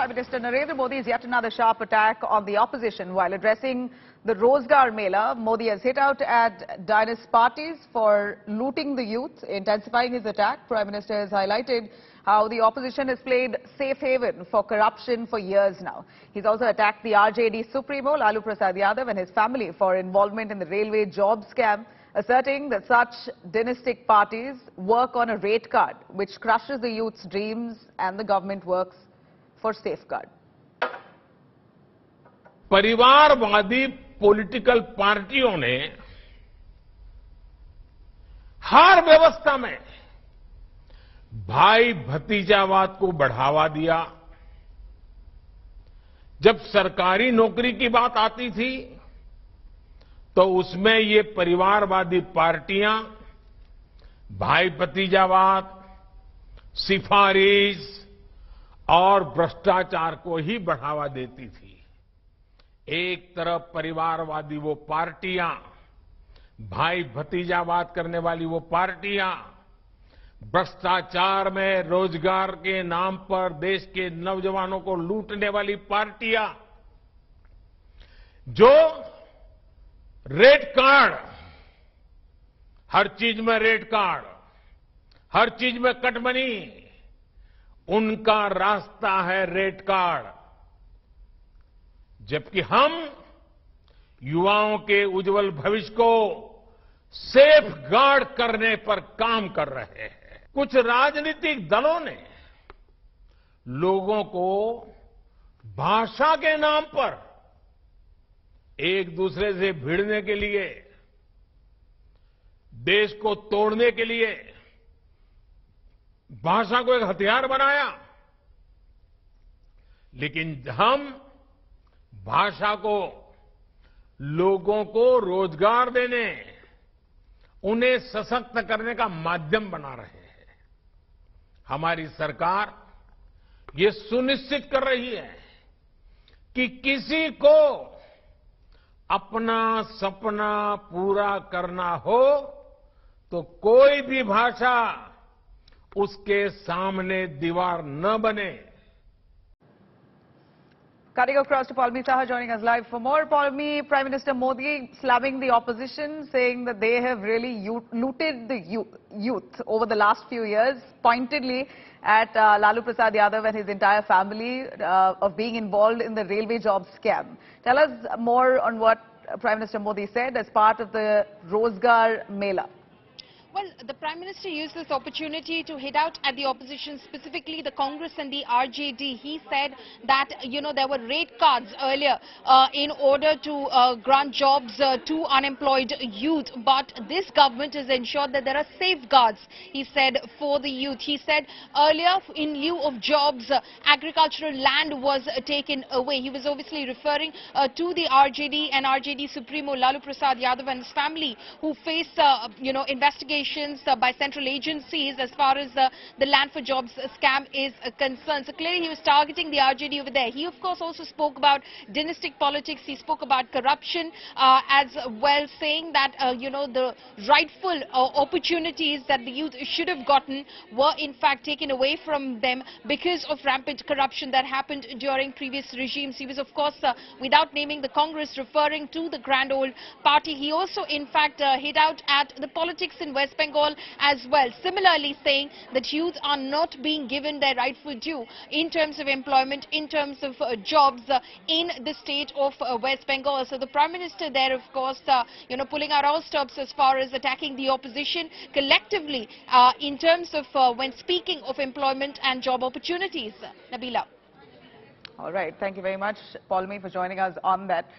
Prime Minister Narendra Modi is yet another sharp attack on the opposition. While addressing the Rozgar Mela, Modi has hit out at dynasty parties for looting the youth, intensifying his attack. Prime Minister has highlighted how the opposition has played safe haven for corruption for years now. He's also attacked the RJD Supremo, Lalu Prasad Yadav, and his family for involvement in the railway job scam, asserting that such dynastic parties work on a rate card, which crushes the youth's dreams, and the government works for safeguard. परिवारवादी political पार्टियों ने हर व्यवस्था में भाई भतीजावाद को बढ़ावा दिया। जब सरकारी नौकरी की बात आती थी, तो उसमें ये परिवारवादी पार्टियां भाई भतीजावाद, सिफारिश और भ्रष्टाचार को ही बढ़ावा देती थी। एक तरफ परिवारवादी वो पार्टियां, भाई भतीजावाद करने वाली वो पार्टियां, भ्रष्टाचार में रोजगार के नाम पर देश के नौजवानों को लूटने वाली पार्टियां, जो रेड कार्ड, हर चीज में रेड कार्ड, हर चीज में कटमनी, उनका रास्ता है रेड कार्ड। जबकि हम युवाओं के उज्जवल भविष्य को सेफ गार्ड करने पर काम कर रहे हैं। कुछ राजनीतिक दलों ने लोगों को भाषा के नाम पर एक दूसरे से भिड़ने के लिए, देश को तोड़ने के लिए भाषा को एक हथियार बनाया। लेकिन हम भाषा को, लोगों को रोजगार देने, उन्हें सशक्त करने का माध्यम बना रहे हैं। हमारी सरकार ये सुनिश्चित कर रही है कि किसी को अपना सपना पूरा करना हो तो कोई भी भाषा उसके सामने दीवार न बने। Cutting across to Palmi Saha, joining us live for more. Palmi, Prime Minister Modi slamming the opposition, saying that they have really looted the youth over the last few years, pointedly at Lalu Prasad Yadav and his entire family of being involved in the railway job scam. Tell us more on what Prime Minister Modi said as part of the Rozgar Mela. Well, the Prime Minister used this opportunity to hit out at the opposition, specifically the Congress and the RJD. He said that, there were rate cards earlier in order to grant jobs to unemployed youth. But this government has ensured that there are safeguards, he said, for the youth. He said earlier, in lieu of jobs, agricultural land was taken away. He was obviously referring to the RJD and RJD Supremo Lalu Prasad Yadav and his family, who face, investigations by central agencies as far as the land for jobs scam is concerned. So clearly he was targeting the RJD over there. He of course also spoke about dynastic politics. He spoke about corruption as well, saying that the rightful opportunities that the youth should have gotten were in fact taken away from them because of rampant corruption that happened during previous regimes. He was of course, without naming the Congress, referring to the grand old party. He also in fact hit out at the politics in West Bengal as well, similarly saying that youth are not being given their rightful due in terms of employment, in terms of jobs in the state of West Bengal. So the Prime Minister there, of course, pulling out all stops as far as attacking the opposition collectively in terms of when speaking of employment and job opportunities. Nabila. All right, thank you very much, Palmi, for joining us on that.